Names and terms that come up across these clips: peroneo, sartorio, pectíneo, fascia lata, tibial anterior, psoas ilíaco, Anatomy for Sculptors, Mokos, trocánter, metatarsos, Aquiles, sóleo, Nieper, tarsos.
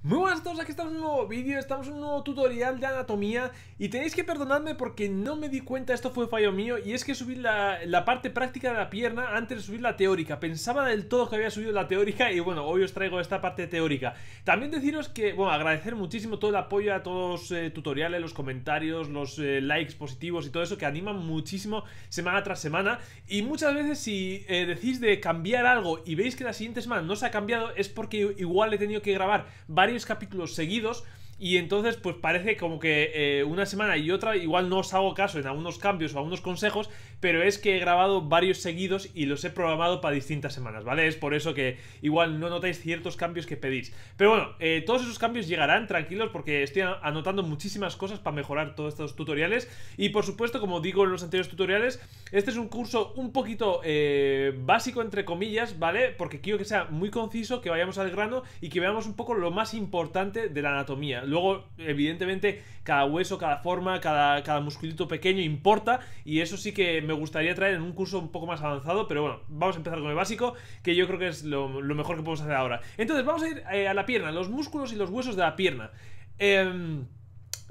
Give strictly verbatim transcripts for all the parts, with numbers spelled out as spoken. Muy buenas a todos, aquí estamos en un nuevo vídeo, estamos en un nuevo tutorial de anatomía. Y tenéis que perdonadme porque no me di cuenta, esto fue fallo mío. Y es que subí la, la parte práctica de la pierna antes de subir la teórica. Pensaba del todo que había subido la teórica y bueno, hoy os traigo esta parte teórica. También deciros que, bueno, agradecer muchísimo todo el apoyo a todos los eh, tutoriales, los comentarios, los eh, likes positivos y todo eso que animan muchísimo semana tras semana. Y muchas veces si eh, decís de cambiar algo y veis que la siguiente semana no se ha cambiado, es porque igual he tenido que grabar varias varios capítulos seguidos y entonces pues parece como que eh, una semana y otra igual no os hago caso en algunos cambios o algunos consejos, pero es que he grabado varios seguidos y los he programado para distintas semanas, ¿vale? Es por eso que igual no notáis ciertos cambios que pedís, pero bueno, eh, todos esos cambios llegarán, tranquilos, porque estoy anotando muchísimas cosas para mejorar todos estos tutoriales. Y por supuesto, como digo en los anteriores tutoriales, este es un curso un poquito eh, básico, entre comillas, ¿vale? Porque quiero que sea muy conciso, que vayamos al grano y que veamos un poco lo más importante de la anatomía. Luego, evidentemente, cada hueso, cada forma, cada, cada musculito pequeño importa, y eso sí que me gustaría traer en un curso un poco más avanzado, pero bueno, vamos a empezar con el básico, que yo creo que es lo, lo mejor que podemos hacer ahora. Entonces, vamos a ir eh, a la pierna, los músculos y los huesos de la pierna. Eh,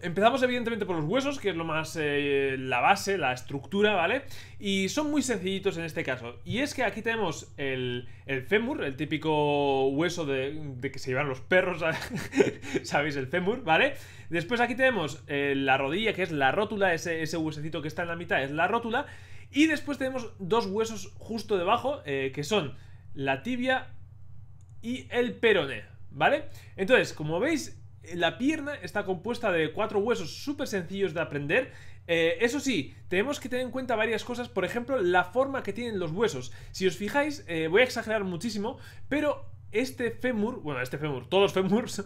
empezamos evidentemente por los huesos, que es lo más eh, la base, la estructura, ¿vale? Y son muy sencillitos en este caso. Y es que aquí tenemos el, el fémur, el típico hueso de, de que se llevan los perros, ¿sabéis? El fémur, ¿vale? Después aquí tenemos eh, la rodilla, que es la rótula, ese, ese huesecito que está en la mitad es la rótula. Y después tenemos dos huesos justo debajo, eh, que son la tibia y el peroné, ¿vale? Entonces, como veis, la pierna está compuesta de cuatro huesos súper sencillos de aprender. Eh, eso sí, tenemos que tener en cuenta varias cosas. Por ejemplo, la forma que tienen los huesos. Si os fijáis, eh, voy a exagerar muchísimo, pero este fémur, bueno, este fémur, todos los fémurs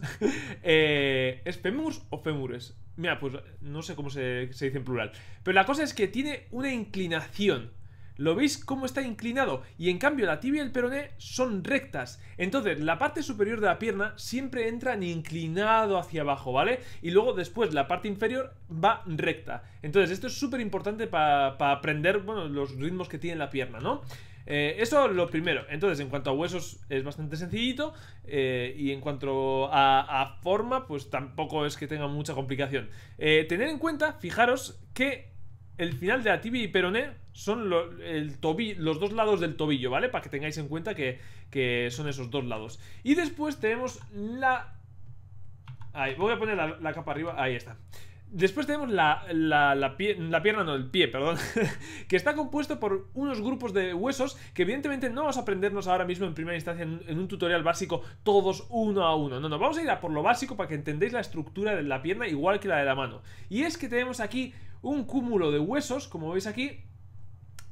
eh, ¿es fémurs o fémures? Mira, pues no sé cómo se, se dice en plural, pero la cosa es que tiene una inclinación. ¿Lo veis cómo está inclinado? Y en cambio la tibia y el peroné son rectas. Entonces la parte superior de la pierna siempre entra en inclinado hacia abajo, ¿vale? Y luego después la parte inferior va recta. Entonces esto es súper importante para pa aprender, bueno, los ritmos que tiene la pierna, ¿no? Eh, eso lo primero. Entonces, en cuanto a huesos es bastante sencillito, eh, y en cuanto a, a forma, pues tampoco es que tenga mucha complicación. eh, Tener en cuenta, fijaros, que el final de la tibia y peroné son lo, el tobillo, los dos lados del tobillo, ¿vale? Para que tengáis en cuenta que, que son esos dos lados. Y después tenemos la... Ahí, voy a poner la, la capa arriba, ahí está. Después tenemos la, la, la, pie, la pierna, no, el pie, perdón, que está compuesto por unos grupos de huesos que evidentemente no vamos a aprendernos ahora mismo en primera instancia en, en un tutorial básico todos uno a uno. No, no, vamos a ir a por lo básico para que entendáis la estructura de la pierna igual que la de la mano. Y es que tenemos aquí un cúmulo de huesos, como veis aquí,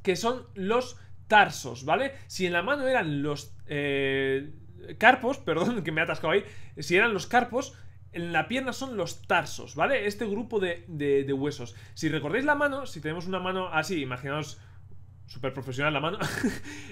que son los tarsos, ¿vale? Si en la mano eran los eh, carpos, perdón, que me he atascado ahí, si eran los carpos, en la pierna son los tarsos, ¿vale? Este grupo de, de, de huesos. Si recordáis la mano, si tenemos una mano así, imaginaos, súper profesional la mano,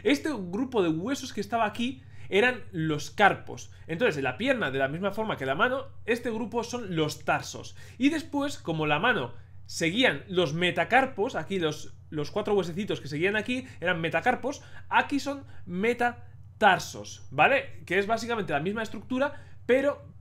este grupo de huesos que estaba aquí eran los carpos. Entonces, en la pierna, de la misma forma que la mano, este grupo son los tarsos. Y después, como la mano seguían los metacarpos, aquí los, los cuatro huesecitos que seguían aquí eran metacarpos, aquí son metatarsos, ¿vale? Que es básicamente la misma estructura, pero...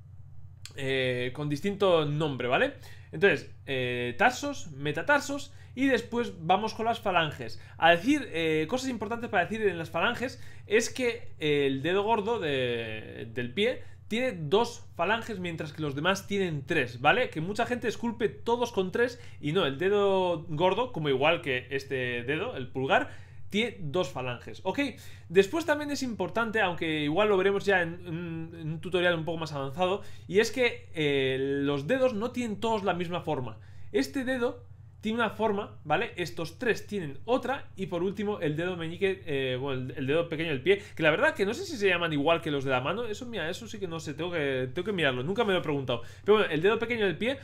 Eh, con distinto nombre, ¿vale? Entonces, eh, tarsos, metatarsos. Y después vamos con las falanges. A decir, eh, cosas importantes para decir en las falanges es que el dedo gordo de, del pie tiene dos falanges, mientras que los demás tienen tres, ¿vale? Que mucha gente esculpe todos con tres, y no, el dedo gordo, como igual que este dedo, el pulgar, tiene dos falanges, ¿ok? Después también es importante, aunque igual lo veremos ya en, en, en un tutorial un poco más avanzado, y es que eh, los dedos no tienen todos la misma forma. Este dedo tiene una forma, ¿vale? Estos tres tienen otra. Y por último, el dedo meñique, eh, bueno, el dedo pequeño del pie, que la verdad que no sé si se llaman igual que los de la mano. Eso, mira, eso sí que no sé, tengo que, tengo que mirarlo, nunca me lo he preguntado. Pero bueno, el dedo pequeño del pie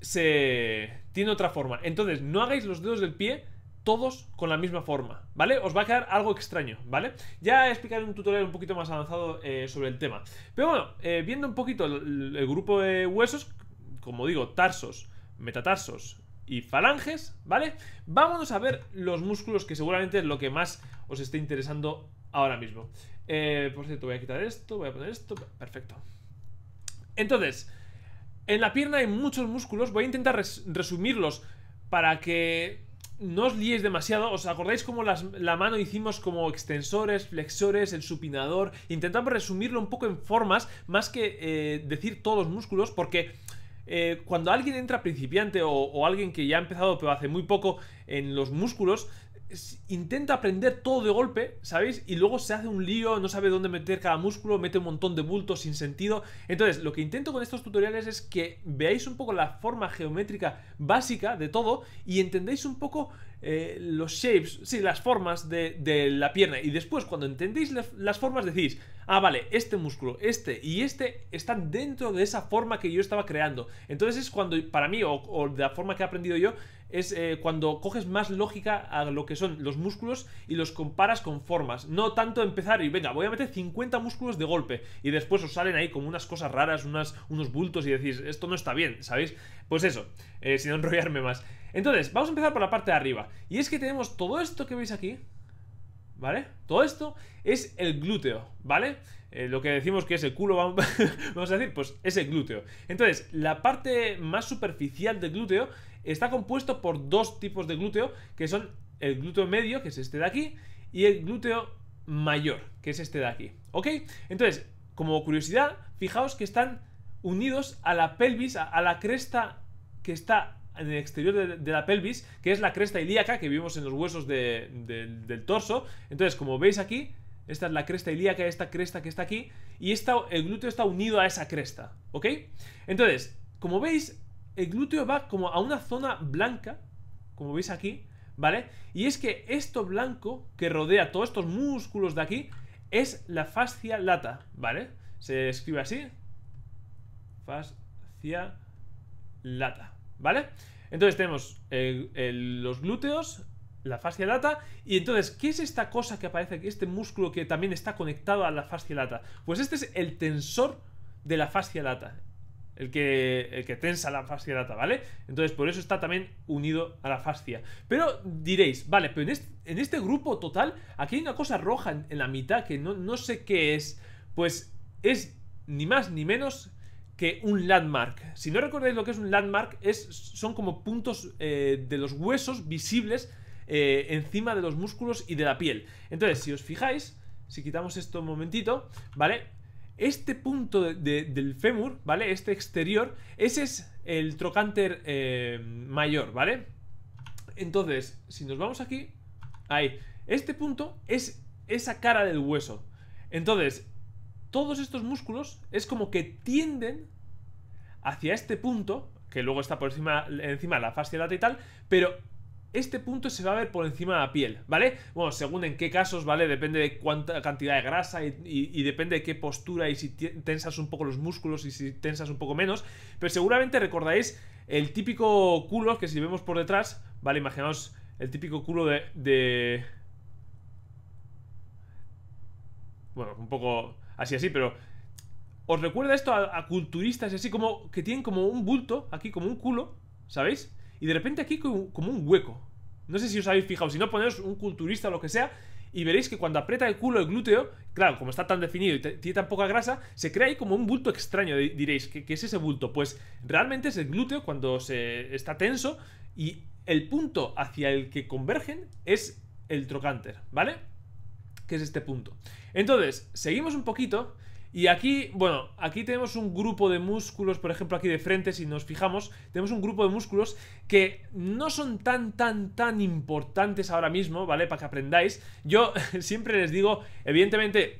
se... tiene otra forma. Entonces, no hagáis los dedos del pie todos con la misma forma, ¿vale? Os va a quedar algo extraño, ¿vale? Ya explicaré un tutorial un poquito más avanzado eh, sobre el tema. Pero bueno, eh, viendo un poquito el, el grupo de huesos, como digo, tarsos, metatarsos y falanges, ¿vale? Vámonos a ver los músculos, que seguramente es lo que más os esté interesando ahora mismo. Eh, por cierto, voy a quitar esto, voy a poner esto, perfecto. Entonces, en la pierna hay muchos músculos. Voy a intentar res resumirlos para que no os liéis demasiado. ¿Os acordáis cómo las, la mano hicimos como extensores, flexores, el supinador? Intentamos resumirlo un poco en formas más que eh, decir todos los músculos, porque eh, cuando alguien entra principiante o, o alguien que ya ha empezado pero hace muy poco en los músculos, intenta aprender todo de golpe, ¿sabéis? Y luego se hace un lío, no sabe dónde meter cada músculo, mete un montón de bultos sin sentido. Entonces, lo que intento con estos tutoriales es que veáis un poco la forma geométrica básica de todo y entendéis un poco eh, los shapes, sí, las formas de, de la pierna. Y después, cuando entendéis las formas, decís, ah, vale, este músculo, este y este están dentro de esa forma que yo estaba creando. Entonces es cuando, para mí, o, o de la forma que he aprendido yo, es eh, cuando coges más lógica a lo que son los músculos y los comparas con formas. No tanto empezar y venga, voy a meter cincuenta músculos de golpe y después os salen ahí como unas cosas raras, unas, unos bultos y decís, esto no está bien, ¿sabéis? Pues eso, eh, sin enrollarme más. Entonces, vamos a empezar por la parte de arriba. Y es que tenemos todo esto que veis aquí, ¿vale? Todo esto es el glúteo, ¿vale? Eh, lo que decimos que es el culo, vamos, vamos a decir, pues es el glúteo. Entonces, la parte más superficial del glúteo está compuesto por dos tipos de glúteo, que son el glúteo medio, que es este de aquí, y el glúteo mayor, que es este de aquí, ¿ok? Entonces, como curiosidad, fijaos que están unidos a la pelvis, a, a la cresta que está en el exterior de, de la pelvis, que es la cresta ilíaca que vimos en los huesos de, de, del torso. Entonces, como veis aquí, esta es la cresta ilíaca, esta cresta que está aquí, y esta, el glúteo está unido a esa cresta, ¿ok? Entonces, como veis, el glúteo va como a una zona blanca, como veis aquí, ¿vale? Y es que esto blanco que rodea todos estos músculos de aquí es la fascia lata, ¿vale? Se escribe así, fascia lata, ¿vale? Entonces tenemos el, el, los glúteos, la fascia lata, y entonces, ¿qué es esta cosa que aparece aquí? Este músculo que también está conectado a la fascia lata. Pues este es el tensor de la fascia lata. El que, el que tensa la fascia lata, ¿vale? Entonces por eso está también unido a la fascia. Pero diréis, vale, pero en este, en este grupo total aquí hay una cosa roja en, en la mitad que no, no sé qué es. Pues es ni más ni menos que un landmark. Si no recordáis lo que es un landmark, es, son como puntos eh, de los huesos visibles eh, encima de los músculos y de la piel. Entonces si os fijáis, si quitamos esto un momentito, ¿vale? Este punto de, de, del fémur, ¿vale? Este exterior, ese es el trocánter eh, mayor, ¿vale? Entonces, si nos vamos aquí, ahí, este punto es esa cara del hueso. Entonces, todos estos músculos es como que tienden hacia este punto, que luego está por encima, encima la fascia lata y tal, pero este punto se va a ver por encima de la piel, ¿vale? Bueno, según en qué casos, ¿vale? Depende de cuánta cantidad de grasa y, y, y depende de qué postura y si tensas un poco los músculos y si tensas un poco menos. Pero seguramente recordáis el típico culo que si vemos por detrás, ¿vale? Imaginaos el típico culo de... de... Bueno, un poco así así, pero... ¿Os recuerda esto a, a culturistas y así como que tienen como un bulto aquí, como un culo, ¿sabéis? Y de repente aquí como un hueco. No sé si os habéis fijado, si no ponéis un culturista o lo que sea y veréis que cuando aprieta el culo, el glúteo, claro, como está tan definido y tiene tan poca grasa, se crea ahí como un bulto extraño. Diréis, ¿qué, qué es ese bulto? Pues realmente es el glúteo cuando se está tenso y el punto hacia el que convergen es el trocánter, ¿vale? Que es este punto. Entonces, seguimos un poquito. Y aquí, bueno, aquí tenemos un grupo de músculos, por ejemplo aquí de frente, si nos fijamos, tenemos un grupo de músculos que no son tan, tan, tan importantes ahora mismo, ¿vale? Para que aprendáis. Yo siempre les digo, evidentemente,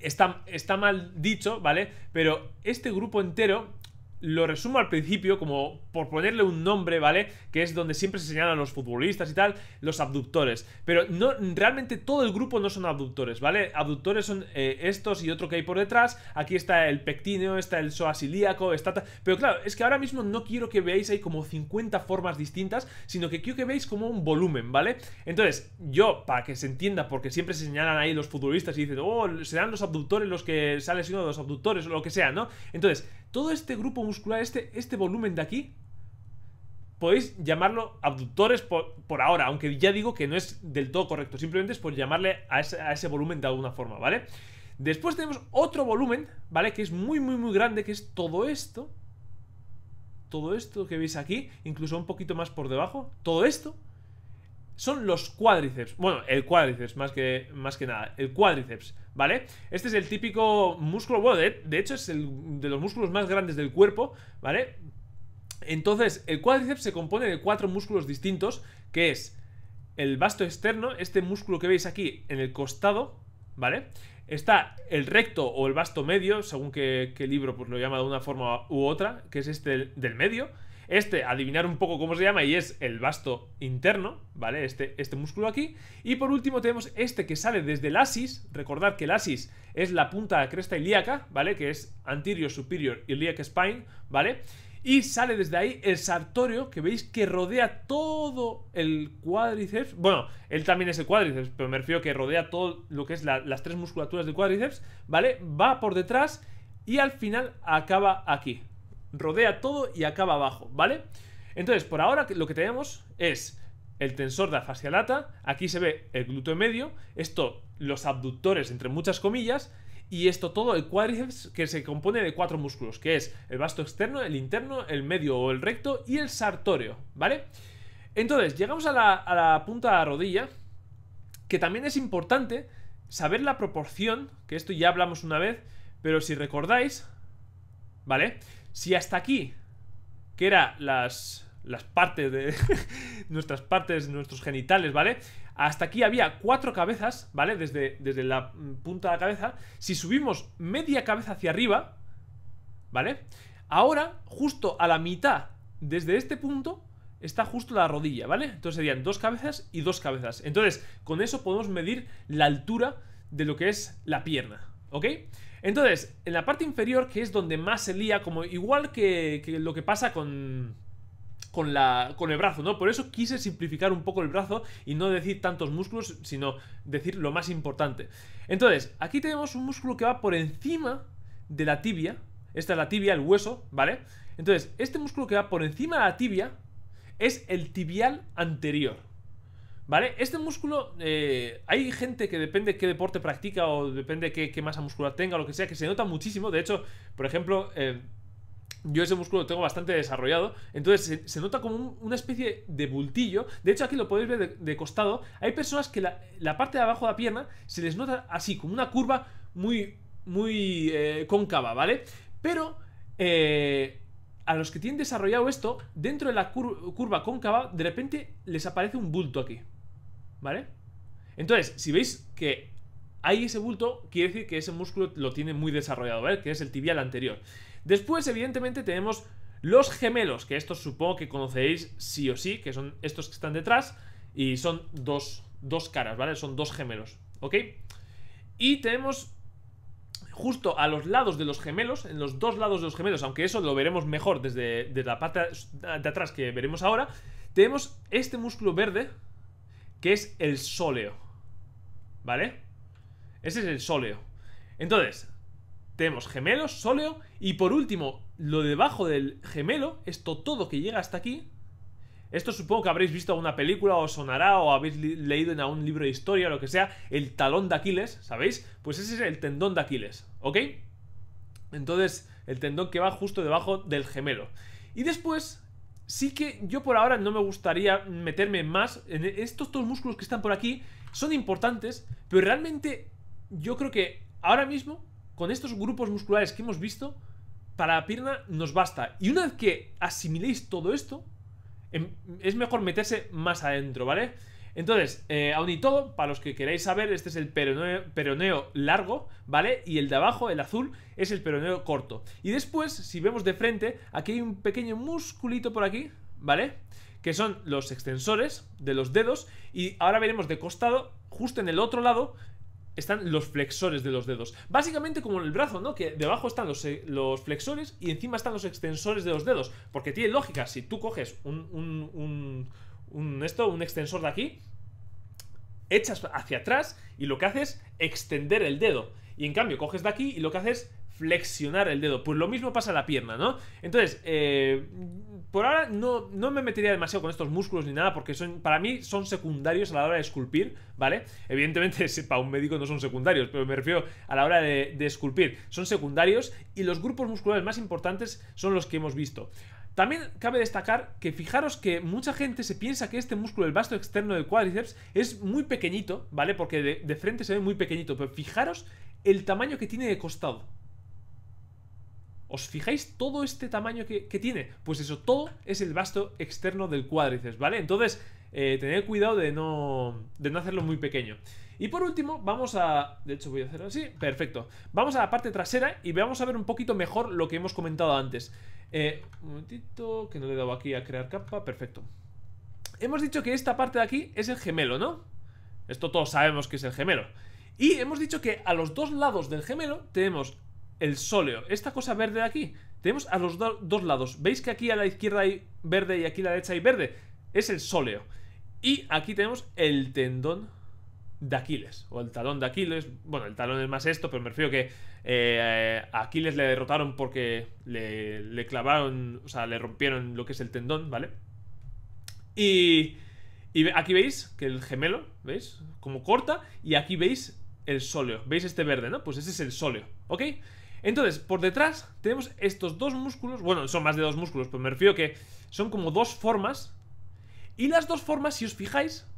está, está mal dicho, ¿vale? Pero este grupo entero lo resumo al principio como por ponerle un nombre, ¿vale? Que es donde siempre se señalan los futbolistas y tal, los abductores. Pero no, realmente todo el grupo no son abductores, ¿vale? Abductores son eh, estos y otro que hay por detrás. Aquí está el pectíneo, está el psoas ilíaco, está... Pero claro, es que ahora mismo no quiero que veáis ahí como cincuenta formas distintas, sino que quiero que veáis como un volumen, ¿vale? Entonces, yo, para que se entienda, porque siempre se señalan ahí los futbolistas y dicen, oh, serán los abductores los que sale siendo los abductores o lo que sea, ¿no? Entonces, todo este grupo muscular, este, este volumen de aquí, podéis llamarlo abductores por, por ahora, aunque ya digo que no es del todo correcto, simplemente es por llamarle a ese, a ese volumen de alguna forma, ¿vale? Después tenemos otro volumen, ¿vale? Que es muy, muy, muy grande, que es todo esto. Todo esto que veis aquí, incluso un poquito más por debajo. Todo esto son los cuádriceps. Bueno, el cuádriceps, más que, más que nada. El cuádriceps, ¿vale? Este es el típico músculo, bueno, de, de hecho es el de los músculos más grandes del cuerpo, ¿vale? Entonces, el cuádriceps se compone de cuatro músculos distintos, que es el vasto externo, este músculo que veis aquí en el costado, ¿vale? Está el recto o el vasto medio, según que, que libro pues lo llama de una forma u otra, que es este del medio. Este, adivinar un poco cómo se llama, y es el vasto interno, ¿vale? Este, este músculo aquí. Y por último tenemos este que sale desde el axis. Recordad que el axis es la punta de la cresta ilíaca, ¿vale? Que es anterior superior iliac spine, ¿vale? Y sale desde ahí el sartorio, que veis que rodea todo el cuádriceps. Bueno, él también es el cuádriceps, pero me refiero que rodea todo lo que es la, las tres musculaturas del cuádriceps, ¿vale? Va por detrás y al final acaba aquí. Rodea todo y acaba abajo, ¿vale? Entonces, por ahora lo que tenemos es el tensor de la fascia lata. Aquí se ve el glúteo medio, esto, los abductores, entre muchas comillas, y esto todo, el cuádriceps, que se compone de cuatro músculos, que es el vasto externo, el interno, el medio o el recto y el sartorio, ¿vale? Entonces, llegamos a la, a la punta de la rodilla, que también es importante saber la proporción, que esto ya hablamos una vez, pero si recordáis, ¿vale? Si hasta aquí, que eran las, las partes de nuestras partes, nuestros genitales, ¿vale? Hasta aquí había cuatro cabezas, ¿vale? Desde, desde la punta de la cabeza. Si subimos media cabeza hacia arriba, ¿vale? Ahora, justo a la mitad, desde este punto, está justo la rodilla, ¿vale? Entonces serían dos cabezas y dos cabezas. Entonces, con eso podemos medir la altura de lo que es la pierna, ¿ok? Entonces, en la parte inferior, que es donde más se lía, como igual que, que lo que pasa con, con, la, con el brazo, ¿no? Por eso quise simplificar un poco el brazo y no decir tantos músculos, sino decir lo más importante. Entonces, aquí tenemos un músculo que va por encima de la tibia. Esta es la tibia, el hueso, ¿vale? Entonces, este músculo que va por encima de la tibia es el tibial anterior, ¿vale? Este músculo, eh, hay gente que depende qué deporte practica o depende qué, qué masa muscular tenga o lo que sea, que se nota muchísimo. De hecho, por ejemplo, eh, yo ese músculo lo tengo bastante desarrollado. Entonces se, se nota como un, una especie de bultillo. De hecho, aquí lo podéis ver de, de costado. Hay personas que la, la parte de abajo de la pierna se les nota así, como una curva muy, muy eh, cóncava, ¿vale? Pero... Eh, a los que tienen desarrollado esto, dentro de la cur curva cóncava, de repente les aparece un bulto aquí, ¿vale? Entonces, si veis que hay ese bulto, quiere decir que ese músculo lo tiene muy desarrollado, ¿vale? Que es el tibial anterior. Después, evidentemente, tenemos los gemelos, que estos supongo que conoceréis sí o sí, que son estos que están detrás, y son dos, dos caras, ¿vale? Son dos gemelos, ¿ok? Y tenemos... justo a los lados de los gemelos, en los dos lados de los gemelos, aunque eso lo veremos mejor desde, desde la parte de atrás que veremos ahora, tenemos este músculo verde, que es el sóleo, ¿vale? Ese es el sóleo. Entonces, tenemos gemelos, sóleo, y por último, lo debajo del gemelo, esto todo que llega hasta aquí. Esto supongo que habréis visto alguna película, o sonará, o habéis leído en algún libro de historia, o lo que sea, el talón de Aquiles, ¿sabéis? Pues ese es el tendón de Aquiles, ¿ok? Entonces, el tendón que va justo debajo del gemelo. Y después, sí que yo por ahora no me gustaría meterme más en estos dos músculos que están por aquí. Son importantes, pero realmente yo creo que ahora mismo, con estos grupos musculares que hemos visto, para la pierna nos basta. Y una vez que asimiléis todo esto, es mejor meterse más adentro, ¿vale? Entonces, eh, aún y todo, para los que queráis saber, este es el peroneo, peroneo largo, ¿vale? Y el de abajo, el azul, es el peroneo corto. Y después, si vemos de frente, aquí hay un pequeño musculito por aquí, ¿vale? Que son los extensores de los dedos. Y ahora veremos de costado, justo en el otro lado, están los flexores de los dedos. Básicamente como en el brazo, ¿no? Que debajo están los, los flexores y encima están los extensores de los dedos. Porque tiene lógica. Si tú coges un, un, un, un, esto, un extensor de aquí, echas hacia atrás y lo que haces es extender el dedo. Y en cambio coges de aquí y lo que haces es flexionar el dedo. Pues lo mismo pasa a la pierna, ¿no? Entonces, eh, por ahora no, no me metería demasiado con estos músculos ni nada, porque son, para mí son secundarios a la hora de esculpir, ¿vale? Evidentemente, para un médico no son secundarios, pero me refiero a la hora de, de esculpir. Son secundarios y los grupos musculares más importantes son los que hemos visto. También cabe destacar que fijaros que mucha gente se piensa que este músculo, el vasto externo del cuádriceps, es muy pequeñito, ¿vale? Porque de, de frente se ve muy pequeñito, pero fijaros el tamaño que tiene de costado. ¿Os fijáis todo este tamaño que, que tiene? Pues eso, todo es el vasto externo del cuádriceps, ¿vale? Entonces, eh, tened cuidado de no, de no hacerlo muy pequeño. Y por último, vamos a... De hecho, voy a hacerlo así. Perfecto. Vamos a la parte trasera y vamos a ver un poquito mejor lo que hemos comentado antes. Eh, un momentito, que no le he dado aquí a crear capa. Perfecto. Hemos dicho que esta parte de aquí es el gemelo, ¿no? Esto todos sabemos que es el gemelo. Y hemos dicho que a los dos lados del gemelo tenemos... el sóleo, esta cosa verde de aquí. Tenemos a los do dos lados. ¿Veis que aquí a la izquierda hay verde y aquí a la derecha hay verde? Es el sóleo. Y aquí tenemos el tendón de Aquiles, o el talón de Aquiles. Bueno, el talón es más esto, pero me refiero que eh, a Aquiles le derrotaron porque le, le clavaron, o sea, le rompieron lo que es el tendón, ¿vale? Y, y aquí veis que el gemelo, ¿veis? Como corta. Y aquí veis el sóleo. ¿Veis este verde, no? Pues ese es el sóleo, ¿ok? Entonces, por detrás tenemos estos dos músculos. Bueno, son más de dos músculos, pero me refiero que son como dos formas. Y las dos formas, si os fijáis,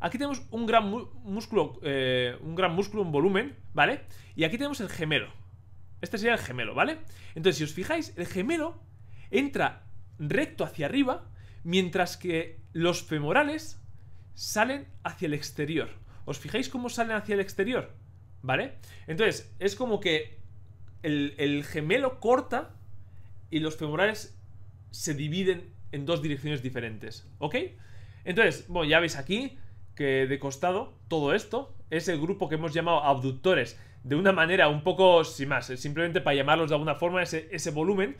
aquí tenemos un gran músculo, eh, un gran músculo, un volumen, ¿vale? Y aquí tenemos el gemelo. Este sería el gemelo, ¿vale? Entonces, si os fijáis, el gemelo entra recto hacia arriba, mientras que los femorales salen hacia el exterior. ¿Os fijáis cómo salen hacia el exterior? ¿Vale? Entonces, es como que El, el gemelo corta y los femorales se dividen en dos direcciones diferentes, ¿ok? Entonces, bueno, ya veis aquí que de costado todo esto es el grupo que hemos llamado abductores, de una manera un poco sin más, simplemente para llamarlos de alguna forma ese, ese volumen.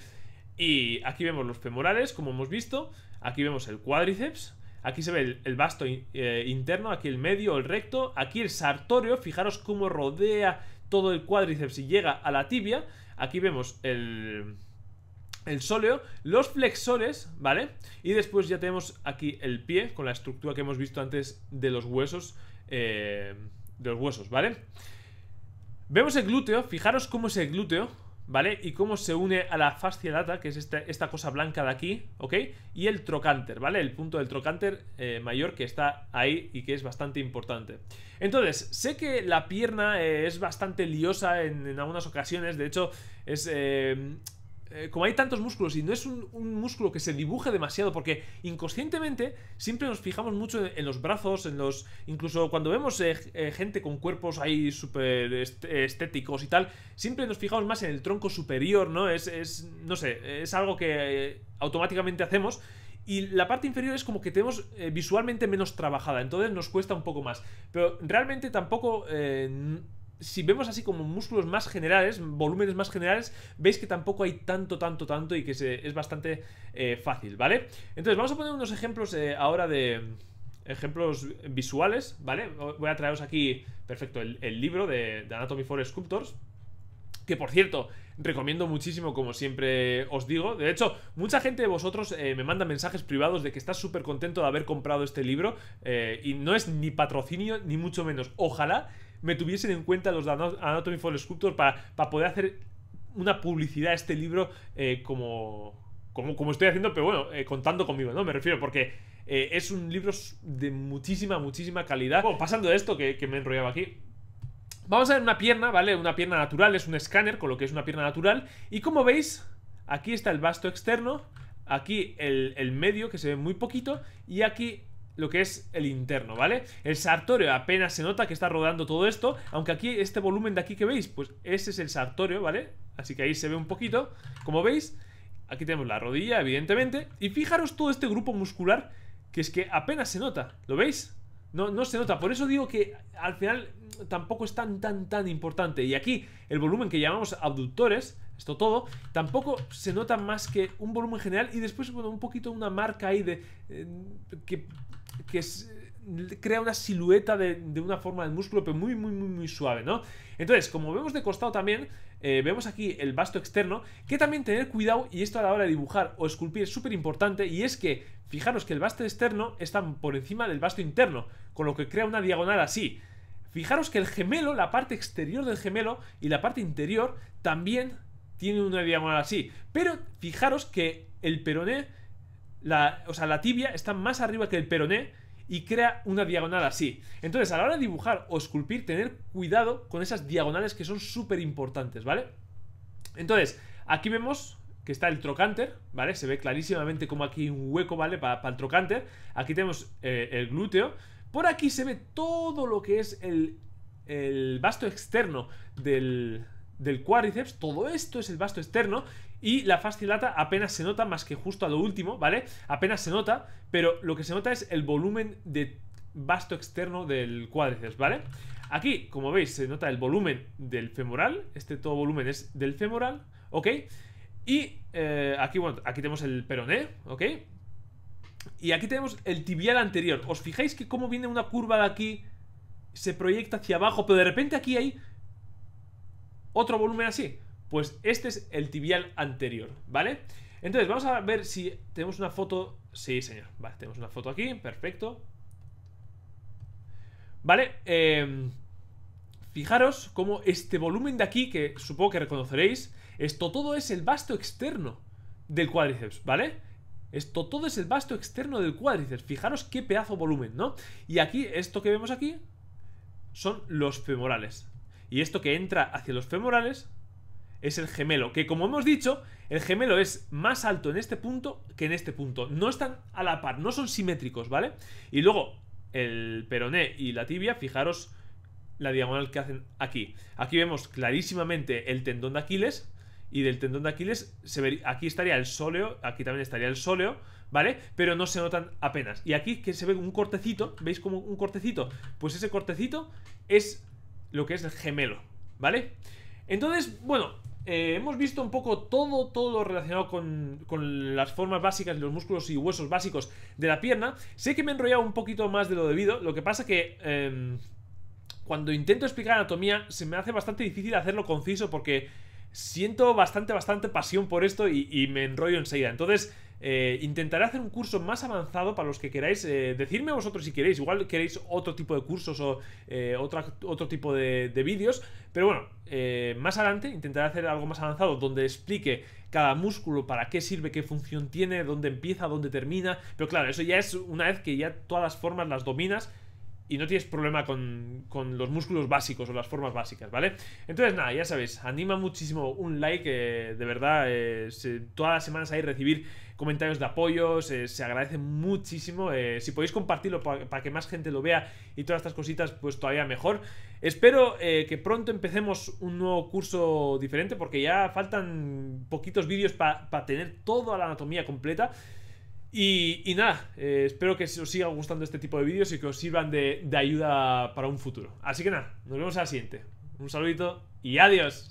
Y aquí vemos los femorales, como hemos visto. Aquí vemos el cuádriceps. Aquí se ve el, el vasto in, eh, interno, aquí el medio, el recto. Aquí el sartorio, fijaros cómo rodea todo el cuádriceps y llega a la tibia. Aquí vemos el, el sóleo, los flexores, ¿vale? Y después ya tenemos aquí el pie con la estructura que hemos visto antes de los huesos, eh, de los huesos, ¿vale? Vemos el glúteo, fijaros cómo es el glúteo, ¿vale? Y cómo se une a la fascia lata, que es esta, esta cosa blanca de aquí, ¿ok? Y el trocánter, ¿vale? El punto del trocánter eh, mayor que está ahí y que es bastante importante. Entonces, sé que la pierna eh, es bastante liosa en, en algunas ocasiones. De hecho, es... Eh, eh, como hay tantos músculos y no es un, un músculo que se dibuje demasiado, porque inconscientemente siempre nos fijamos mucho en, en los brazos, en los... Incluso cuando vemos eh, eh, gente con cuerpos ahí súper estéticos y tal, siempre nos fijamos más en el tronco superior, ¿no? Es, es no sé, es algo que eh, automáticamente hacemos. Y la parte inferior es como que tenemos eh, visualmente menos trabajada, entonces nos cuesta un poco más. Pero realmente tampoco, eh, si vemos así como músculos más generales, volúmenes más generales, veis que tampoco hay tanto, tanto, tanto y que se, es bastante eh, fácil, ¿vale? Entonces vamos a poner unos ejemplos eh, ahora de... ejemplos visuales, ¿vale? Voy a traeros aquí, perfecto, el, el libro de, de Anatomy for Sculptors, que por cierto... recomiendo muchísimo, como siempre os digo. De hecho, mucha gente de vosotros eh, me manda mensajes privados de que está súper contento de haber comprado este libro, eh, y no es ni patrocinio, ni mucho menos. Ojalá me tuviesen en cuenta los de Anatomy for Sculptors para, para poder hacer una publicidad a este libro eh, como, como, como estoy haciendo, pero bueno, eh, contando conmigo, ¿no? Me refiero, porque eh, es un libro de muchísima, muchísima calidad. Bueno, pasando de esto, que, que me enrollaba aquí, vamos a ver una pierna, ¿vale? Una pierna natural, es un escáner, con lo que es una pierna natural. Y como veis, aquí está el vasto externo, aquí el, el medio, que se ve muy poquito, y aquí lo que es el interno, ¿vale? El sartorio apenas se nota que está rodando todo esto, aunque aquí este volumen de aquí que veis, pues ese es el sartorio, ¿vale? Así que ahí se ve un poquito, como veis. Aquí tenemos la rodilla, evidentemente. Y fijaros todo este grupo muscular, que es que apenas se nota, ¿lo veis? No, no se nota, por eso digo que al final tampoco es tan, tan, tan importante. Y aquí el volumen que llamamos abductores, esto todo, tampoco se nota más que un volumen general. Y después, bueno, un poquito una marca ahí de eh, que, que es, crea una silueta de, de una forma del músculo, pero muy, muy, muy, muy suave, ¿no? Entonces, como vemos de costado también, eh, vemos aquí el basto externo, que también tener cuidado, y esto a la hora de dibujar o esculpir es súper importante, y es que fijaros que el basto externo está por encima del basto interno, con lo que crea una diagonal así. Fijaros que el gemelo, la parte exterior del gemelo y la parte interior también tienen una diagonal así, pero fijaros que el peroné, la, o sea, la tibia está más arriba que el peroné y crea una diagonal así. Entonces, a la hora de dibujar o esculpir, tener cuidado con esas diagonales que son súper importantes, ¿vale? Entonces, aquí vemos que está el trocánter, ¿vale? Se ve clarísimamente como aquí hay un hueco, ¿vale? Para pa el trocánter. Aquí tenemos eh, el glúteo. Por aquí se ve todo lo que es el, el basto externo del, del cuádriceps. Todo esto es el basto externo. Y la fasciolata apenas se nota, más que justo a lo último, ¿vale? Apenas se nota, pero lo que se nota es el volumen de basto externo del cuádriceps, ¿vale? Aquí, como veis, se nota el volumen del femoral. Este todo volumen es del femoral, ¿ok? Y eh, aquí, bueno, aquí tenemos el peroné, ¿ok? Y aquí tenemos el tibial anterior. ¿Os fijáis que cómo viene una curva de aquí? Se proyecta hacia abajo, pero de repente aquí hay otro volumen así. Pues este es el tibial anterior, ¿vale? Entonces vamos a ver si tenemos una foto. Sí, señor, vale, tenemos una foto aquí, perfecto. Vale, eh, fijaros cómo este volumen de aquí, que supongo que reconoceréis, esto todo es el basto externo del cuádriceps, ¿vale? Esto todo es el basto externo del cuádriceps. Fijaros qué pedazo de volumen, ¿no? Y aquí, esto que vemos aquí son los femorales, y esto que entra hacia los femorales es el gemelo, que como hemos dicho, el gemelo es más alto en este punto que en este punto. No están a la par, no son simétricos, ¿vale? Y luego el peroné y la tibia, fijaros la diagonal que hacen aquí. Aquí vemos clarísimamente el tendón de Aquiles, y del tendón de Aquiles se ver, aquí estaría el sóleo, aquí también estaría el sóleo, ¿vale? Pero no se notan apenas. Y aquí que se ve un cortecito, ¿veis como un cortecito? Pues ese cortecito es lo que es el gemelo, ¿vale? Entonces, bueno... Eh, hemos visto un poco todo, todo lo relacionado con, con las formas básicas, los músculos y huesos básicos de la pierna. Sé que me he enrollado un poquito más de lo debido. Lo que pasa que eh, cuando intento explicar anatomía se me hace bastante difícil hacerlo conciso, porque siento bastante, bastante pasión por esto y, y me enrollo enseguida. Entonces eh, intentaré hacer un curso más avanzado para los que queráis. eh, Decidme vosotros si queréis, igual queréis otro tipo de cursos o eh, otra, otro tipo de, de vídeos. Pero bueno, eh, más adelante intentaré hacer algo más avanzado donde explique cada músculo, para qué sirve, qué función tiene, dónde empieza, dónde termina. Pero claro, eso ya es una vez que ya todas las formas las dominas y no tienes problema con, con los músculos básicos o las formas básicas, ¿vale? Entonces nada, ya sabéis, anima muchísimo un like, eh, de verdad, eh, se, todas las semanas ahí recibir comentarios de apoyo, se, se agradece muchísimo. Eh, si podéis compartirlo para, para que más gente lo vea y todas estas cositas, pues todavía mejor. Espero eh, que pronto empecemos un nuevo curso diferente, porque ya faltan poquitos vídeos para pa tener toda la anatomía completa. Y, y nada, eh, espero que os siga gustando este tipo de vídeos y que os sirvan de, de ayuda para un futuro. Así que nada, nos vemos a la siguiente. Un saludito y adiós.